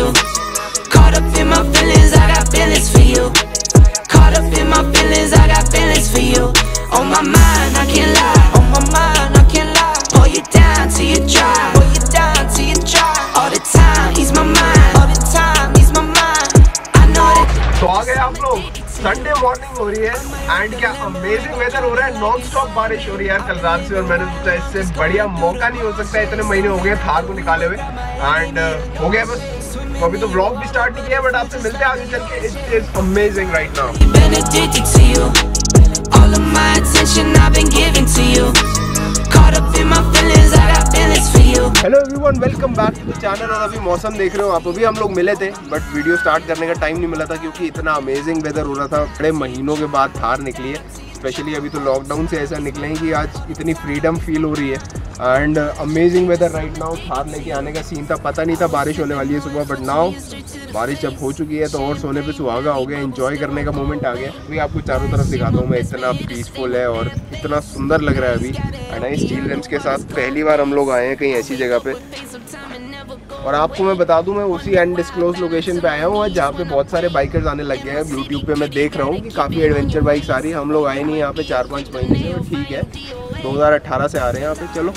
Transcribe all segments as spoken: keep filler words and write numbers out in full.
you. Caught up in my feelings, I got feelings for you. Caught up in my feelings, I got feelings for you. On my mind, I can't lie. On my mind, I can't lie. Pull you down till you dry. Pull you down till you dry. All the time, ease my mind. All the time, ease my mind. I know that. So आ गए आप लोग. Sunday morning हो रही है and क्या amazing weather हो रहा है. नॉन स्टॉप बारिश हो रही है यार कल रात से, और मैंने सोचा इससे बढ़िया मौका नहीं हो सकता. इतने महीने हो गए थार को निकाले हुए एंड हो गया बस. तो अभी तो व्लॉग भी स्टार्ट नहीं किया बट आपसे मिलते हैं आगे चल के. It is amazing right now. Hello everyone, welcome back to the channel. और अभी मौसम देख रहे हो आप. अभी हम लोग मिले थे बट वीडियो स्टार्ट करने का टाइम नहीं मिला था क्योंकि इतना अमेजिंग वेदर हो रहा था. बड़े महीनों के बाद थार निकली है. स्पेशली अभी तो लॉकडाउन से ऐसा निकले हैं कि आज इतनी फ्रीडम फील हो रही है and amazing weather right now. Thar लेके आने का सीन था, पता नहीं था बारिश होने वाली है सुबह बट नाउ बारिश जब हो चुकी है तो और सोने पे सुहागा हो गया. एंजॉय करने का मोमेंट आ गया. अभी आपको चारों तरफ दिखाता हूँ मैं. इतना पीसफुल है और इतना सुंदर लग रहा है अभी. एंड आई स्टील रिम्स के साथ पहली बार हम लोग आए हैं कहीं ऐसी जगह पे. और आपको मैं बता दूं मैं उसी अनडिस्क्लोज लोकेशन पे आया हूँ जहाँ पे बहुत सारे बाइकर्स आने लग गए हैं. यूट्यूब पे मैं देख रहा हूँ कि काफ़ी एडवेंचर बाइक्स आ रही है. हम लोग आए नहीं यहाँ पे चार पाँच महीने से. ठीक है, दो हज़ार अठारह से आ रहे हैं यहाँ पे. चलो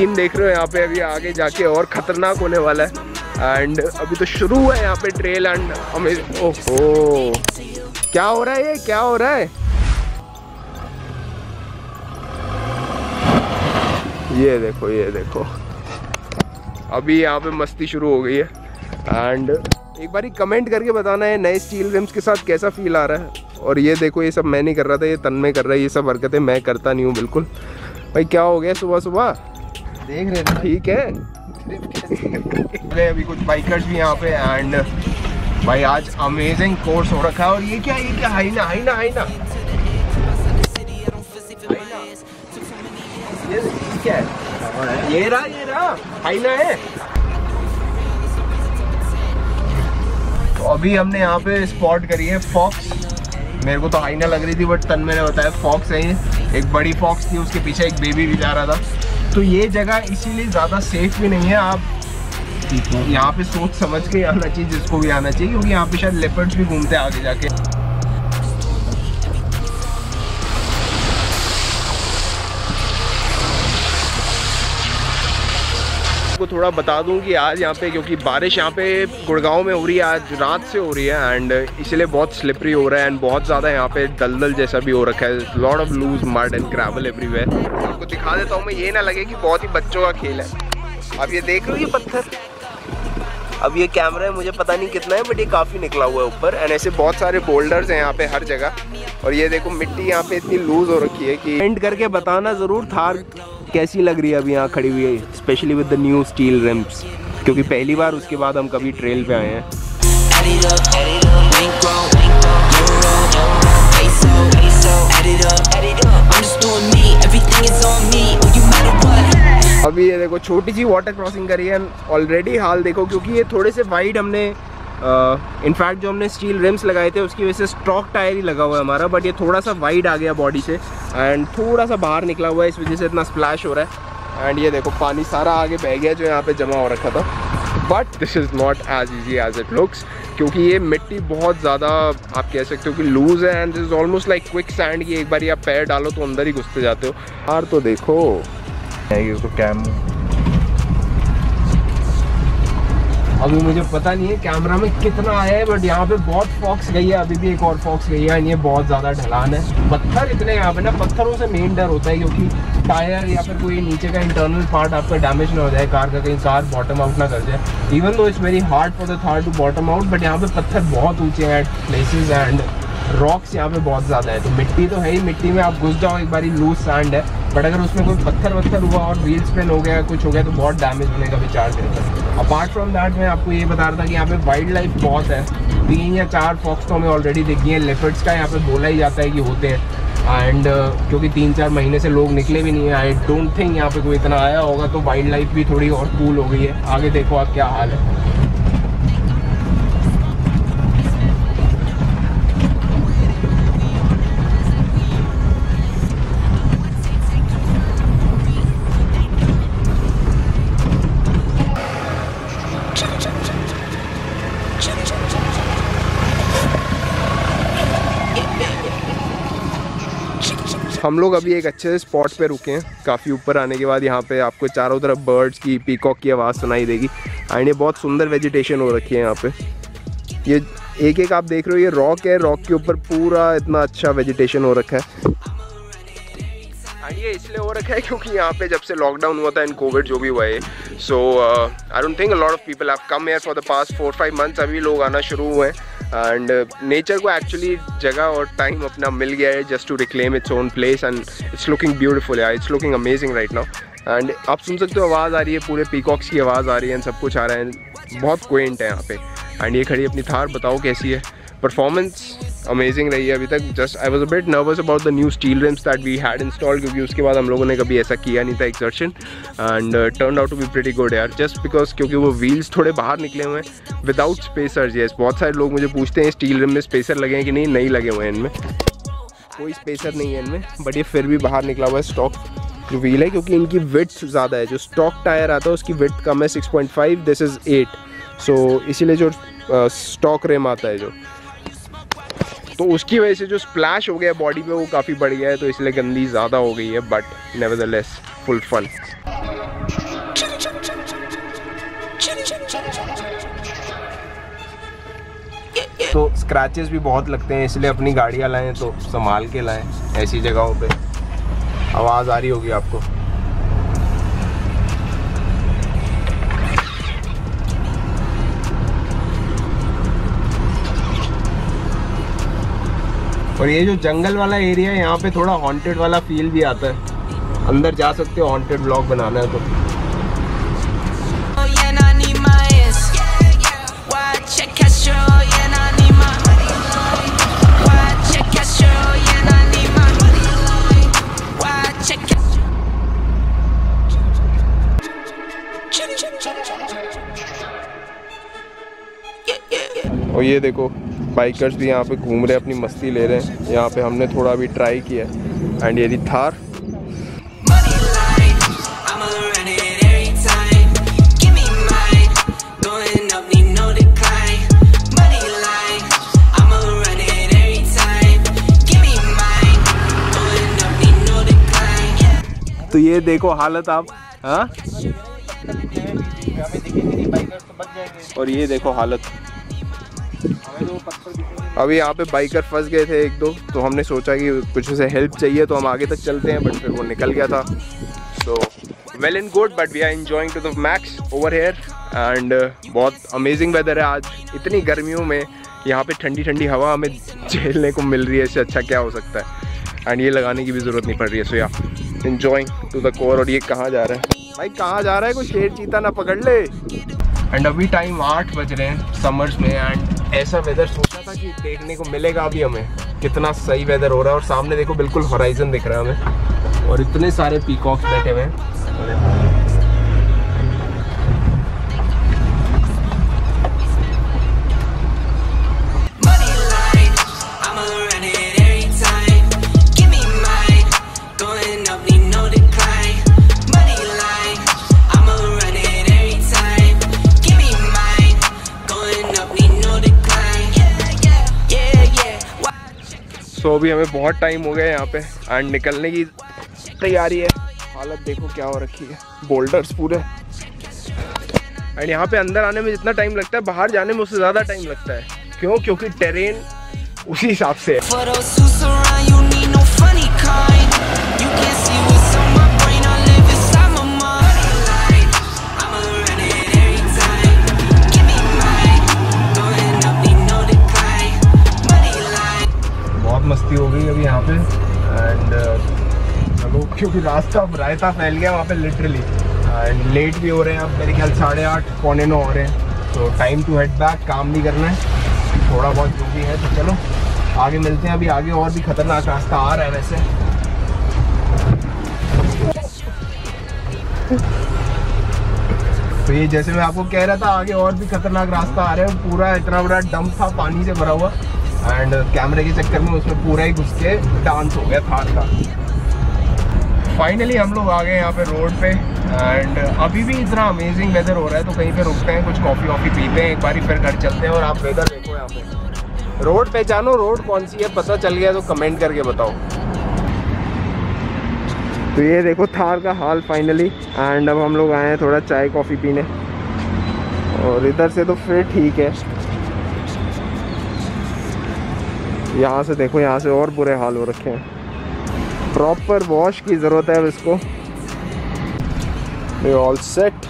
टीम देख रहे हो यहाँ पे. अभी आगे जाके और खतरनाक होने वाला है एंड अभी तो शुरू है यहाँ पे ट्रेल एंड अमेजिंग. ओहो क्या हो रहा है, ये क्या हो रहा है? ये देखो ये देखो अभी यहाँ पे मस्ती शुरू हो गई है. एंड एक बारी कमेंट करके बताना है नए स्टील रिम्स के साथ कैसा फील आ रहा है. और ये देखो ये सब मैं नहीं कर रहा था, ये तन्मय कर रहा है. ये सब हरकतें मैं करता नहीं हूँ बिल्कुल. भाई क्या हो गया सुबह सुबह, देख रहे थे. ठीक है अभी कुछ बाइकर्स भी यहाँ पे एंड भाई आज अमेजिंग कोर्स हो रखा है. और ये क्या ये क्या हाइना हाइना हाइना ये क्या है? ये रहा ये रहा हाइना है. तो अभी हमने यहाँ पे स्पॉट करी है फॉक्स. मेरे को तो हाइना लग रही थी बट तन्मय ने बताया फॉक्स है ये. एक बड़ी फॉक्स थी, उसके पीछे एक बेबी भी जा रहा था. तो ये जगह इसीलिए ज़्यादा सेफ भी नहीं है. आप यहाँ पे सोच समझ के आना चाहिए जिसको भी आना चाहिए, क्योंकि यहाँ पे शायद लेपर्ड्स भी घूमते हैं आगे जाके. को थोड़ा बता दूं कि आज यहाँ पे क्योंकि बारिश यहाँ पे गुड़गांव में हो रही है आज रात से हो रही है एंड इसलिए बहुत स्लिपरी हो रहा है एंड बहुत ज़्यादा यहाँ पे दलदल जैसा भी हो रखा है. Lot of loose mud and gravel everywhere. आपको दिखा देता हूँ मैं, ये ना लगे कि बहुत ही बच्चों का खेल है. आप ये देख लो ये पत्थर. अब ये कैमरा है मुझे पता नहीं कितना है बट ये काफ़ी निकला हुआ है ऊपर. एंड ऐसे बहुत सारे बोल्डर्स हैं यहाँ पे हर जगह. और ये देखो मिट्टी यहाँ पे इतनी लूज हो रखी है कि पेंट करके बताना ज़रूर थार कैसी लग रही है अभी यहाँ खड़ी हुई है. Specially with the new steel rims, क्योंकि पहली बार उसके बाद हम कभी ट्रेल पे आए हैं. अभी ये देखो छोटी सी वाटर क्रॉसिंग करी है. ऑलरेडी हाल देखो, क्योंकि ये थोड़े से वाइड हमने इनफैक्ट uh, जो हमने स्टील रिम्स लगाए थे उसकी वजह से स्टॉक टायर ही लगा हुआ है हमारा. बट ये थोड़ा सा वाइड आ गया बॉडी से एंड थोड़ा सा बाहर निकला हुआ है, इस वजह से इतना स्प्लैश हो रहा है. एंड ये देखो पानी सारा आगे बह गया जो यहाँ पे जमा हो रखा था. But this is not as easy as it looks, क्योंकि ये मिट्टी बहुत ज़्यादा आप कह सकते हो कि लूज़ है and this is almost like quick sand की. एक बार आप पैर डालो तो अंदर ही घुसते जाते हो. यार तो देखो कैम अभी मुझे पता नहीं है कैमरा में कितना आया है बट यहाँ पे बहुत फॉक्स गई है. अभी भी एक और फॉक्स गई है. ये बहुत ज़्यादा ढलान है. पत्थर इतने यहाँ पे ना, पत्थरों से मेन डर होता है क्योंकि टायर या फिर कोई नीचे का इंटरनल पार्ट आपका डैमेज ना हो जाए कार का, कहीं कार बॉटम आउट ना कर जाए. Even though it's very hard for the Thar to bottom out, but यहाँ पे पत्थर बहुत ऊँचे हैं प्लेसेज एंड रॉक्स यहाँ पे बहुत ज़्यादा है. तो मिट्टी तो है ही, मिट्टी में आप घुस जाओ. एक बारी लूज सैंड है बट अगर उसमें कोई पत्थर वत्थर हुआ और व्हील स्पिन हो गया कुछ हो गया तो बहुत डैमेज होने का विचार करता है. अपार्ट फ्रॉम दैट मैं आपको ये बता रहा था कि यहाँ पे वाइल्ड लाइफ बहुत है. तीन या चार फॉक्स तो हमें ऑलरेडी दिख गई हैं. लेपर्ड्स का यहाँ पे बोला ही जाता है कि होते हैं एंड uh, क्योंकि तीन चार महीने से लोग निकले भी नहीं है. आई डोंट थिंक यहाँ पे कोई इतना आया होगा, तो वाइल्ड लाइफ भी थोड़ी और कूल हो गई है. आगे देखो आप क्या हाल है. हम लोग अभी एक अच्छे स्पॉट पे रुके हैं। काफ़ी ऊपर आने के बाद यहाँ पे आपको चारों तरफ बर्ड्स की, पीकॉक की आवाज़ सुनाई देगी। एंड ये बहुत सुंदर वेजिटेशन हो रखी है यहाँ पे। ये एक एक आप देख रहे हो, ये रॉक है, रॉक के ऊपर पूरा इतना अच्छा वेजिटेशन हो रखा है। एंड ये इसलिए हो रखा है क्योंकि यहाँ पे जब से लॉकडाउन हुआ था एंड कोविड जो भी हुआ है, so I don't think a lot of people have come here for the past four five months. अभी लोग आना शुरू हुए हैं एंड नेचर को एक्चुअली जगह और टाइम अपना मिल गया है just to reclaim its own place. And it's looking beautiful यार, it's looking amazing right now. And आप सुन सकते हो आवाज़ आ रही है, पूरे पीकॉक्स की आवाज़ आ रही है एंड सब कुछ आ रहा है। बहुत क्वेंट है यहाँ पे। एंड ये खड़ी अपनी थार, बताओ कैसी है। परफॉर्मेंस अमेजिंग रही है अभी तक। Just I was a bit nervous about the new steel rims that we had installed, क्योंकि उसके बाद हम लोगों ने कभी ऐसा किया नहीं था exertion. And turn out to be pretty good यार, जस्ट बिकॉज क्योंकि वो व्हील्स थोड़े बाहर निकले हुए हैं विदाउट स्पेसर्स। यस, बहुत सारे लोग मुझे पूछते हैं स्टील रिम में स्पेसर लगे हैं कि नहीं। नहीं लगे हुए हैं इनमें, कोई स्पेसर नहीं है इनमें, बट ये फिर भी बाहर निकला हुआ है स्टॉक जो व्हील है, क्योंकि इनकी विड्थ ज़्यादा है। जो स्टॉक टायर आता है उसकी विड्थ कम है, six point five, this is eight, so इसीलिए जो स्टॉक रिम आता है जो, तो उसकी वजह से जो स्प्लैश हो गया बॉडी पे वो काफ़ी बढ़ गया है, तो इसलिए गंदी ज़्यादा हो गई है। But nevertheless full fun. तो स्क्रैचेस भी बहुत लगते हैं, इसलिए अपनी गाड़ियाँ लाएं तो संभाल के लाएं ऐसी जगहों पे। आवाज़ आ रही होगी आपको। और ये जो जंगल वाला एरिया है यहाँ पे थोड़ा हॉन्टेड वाला फील भी आता है। अंदर जा सकते हो, हॉन्टेड ब्लॉग बनाना है तो। और ये देखो बाइकर्स भी यहाँ पे घूम रहे हैं, अपनी मस्ती ले रहे हैं। यहाँ पे हमने थोड़ा भी ट्राई किया। एंड ये थार, तो ये देखो हालत आप, हाँ। और ये देखो हालत, अभी यहाँ पे बाइकर फंस गए थे एक दो, तो हमने सोचा कि कुछ से हेल्प चाहिए तो हम आगे तक चलते हैं, बट फिर वो निकल गया था। So well and good, but we are enjoying to the max over here. And बहुत अमेजिंग वेदर है आज। इतनी गर्मियों में यहाँ पे ठंडी ठंडी हवा हमें झेलने को मिल रही है, इससे अच्छा क्या हो सकता है। एंड ये लगाने की भी ज़रूरत नहीं पड़ रही है। सो या एंजॉइंग टू द कोर। और ये कहाँ जा रहा है भाई, कहाँ जा रहा है, कोई शेर चीता ना पकड़ ले। एंड अभी टाइम आठ बज रहे हैं समर्स में। एंड ऐसा वेदर सोचा था कि देखने को मिलेगा अभी हमें, कितना सही वेदर हो रहा है। और सामने देखो बिल्कुल होराइजन दिख रहा है हमें, और इतने सारे पीकॉक्स बैठे हुए हैं। सो so, अभी हमें बहुत टाइम हो गया यहाँ पे एंड निकलने की तैयारी है। हालत देखो क्या हो रखी है, बोल्डर्स पूरे। एंड यहाँ पे अंदर आने में जितना टाइम लगता है, बाहर जाने में उससे ज़्यादा टाइम लगता है। क्यों? क्योंकि टेरेन उसी हिसाब से है। मस्ती हो गई अभी यहाँ पे। एंड चलो, क्योंकि रास्ता रायता फैल गया वहाँ पे लिटरली। एंड लेट भी हो रहे हैं अब, मेरे ख्याल साढ़े आठ पौने नौ हो रहे हैं। तो टाइम टू हेड बैक, काम भी करना है थोड़ा बहुत जो भी है। तो चलो आगे मिलते हैं, अभी आगे और भी खतरनाक रास्ता आ रहा है वैसे। तो ये जैसे मैं आपको कह रहा था, आगे और भी खतरनाक रास्ता आ रहा है। पूरा इतना बड़ा डंप था, पानी से भरा हुआ, एंड कैमरे के चक्कर में उसमें पूरा ही घुस के डांस हो गया थार का। फाइनली हम लोग आ गए यहाँ पे रोड पे। एंड अभी भी इतना अमेजिंग वेदर हो रहा है, तो कहीं पे रुकते हैं, कुछ कॉफ़ी वॉफ़ी पीते हैं, एक बार ही फिर घर चलते हैं। और आप वेदर देखो यहाँ पे, रोड पहचानो, रोड कौन सी है पता चल गया तो कमेंट करके बताओ। तो ये देखो थार का हाल फाइनली। एंड अब हम लोग आए हैं थोड़ा चाय कॉफ़ी पीने, और इधर से तो फिर ठीक है, यहाँ से देखो यहाँ से और बुरे हाल हो रखे हैं, प्रॉपर वॉश की ज़रूरत है अब इसको। We all set.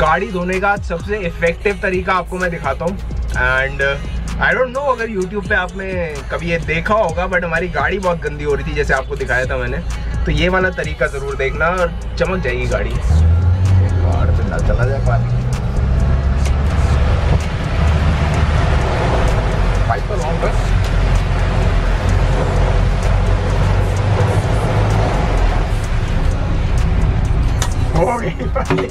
गाड़ी धोने का सबसे इफ़ेक्टिव तरीका आपको मैं दिखाता हूँ। एंड आई डोंट नो अगर यूट्यूब पे आपने कभी ये देखा होगा, बट हमारी गाड़ी बहुत गंदी हो रही थी जैसे आपको दिखाया था मैंने, तो ये वाला तरीका ज़रूर देखना और चमक जाएगी गाड़ी। बाहर से ना चला जाए पानी, पाइप पर ऑन बस। हो गई पानी।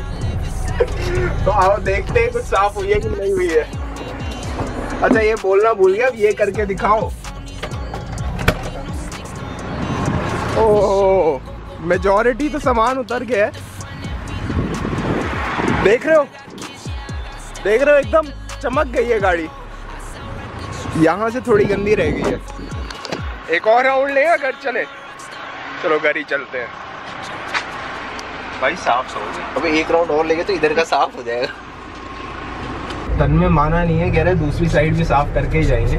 तो आओ देखते हैं कुछ साफ हुई है कि नहीं हुई है। अच्छा ये बोलना भूल गया, अब ये करके दिखाओ। ओह मेजॉरिटी तो सामान उतर गया है, देख रहे हो देख रहे हो एकदम चमक गई है गाड़ी, यहाँ से थोड़ी गंदी रह गई है। एक और राउंड लेगा, घर चले, चलो घर ही चलते हैं भाई, साफ हो गई। अब एक राउंड और लेंगे तो इधर का साफ हो जाएगा। तन में माना नहीं है, कह रहे दूसरी साइड भी साफ करके ही जाएंगे।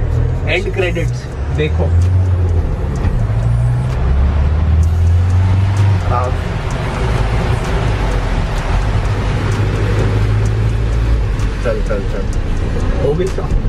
एंड क्रेडिट्स देखो, चल चल चल वो भी साफ।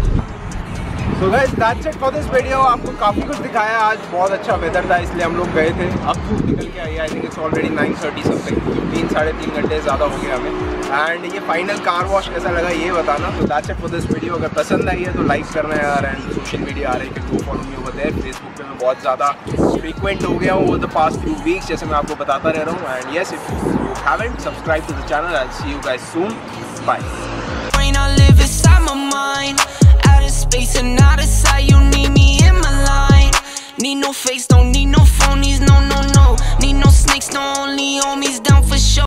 So guys that's it for this video. आपको काफ़ी कुछ दिखाया आज, बहुत अच्छा वेदर था इसलिए हम लोग गए थे। अब धूप निकल के आई, I think it's already nine thirty something, तीन साढ़े तीन घंटे ज़्यादा हो गया हमें। एंड ये फाइनल कार वॉश कैसा लगा ये बताना। तो that's it for this video. अगर पसंद आई है तो लाइक करना यार। एंड सोशल मीडिया आ रही है कि follow me over there. Facebook पे मैं बहुत ज़्यादा फ्रीक्वेंट हो गया हूँ over the past few weeks, जैसे मैं आपको बताता रह रहा हूँ। And yes, if you haven't subscribe to the channel, I will see you guys soon. Bye. Space and out of sight, you need me in my line. Need no face, don't need no phonies, no, no, no. Need no snakes, no only homies down for sure.